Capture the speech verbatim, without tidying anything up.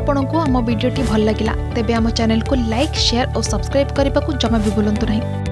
आपंक आम भिडी भल लगा तेब आम चैनल को लाइक शेयर और सब्सक्राइब करने को जमा भी बुलां नहीं।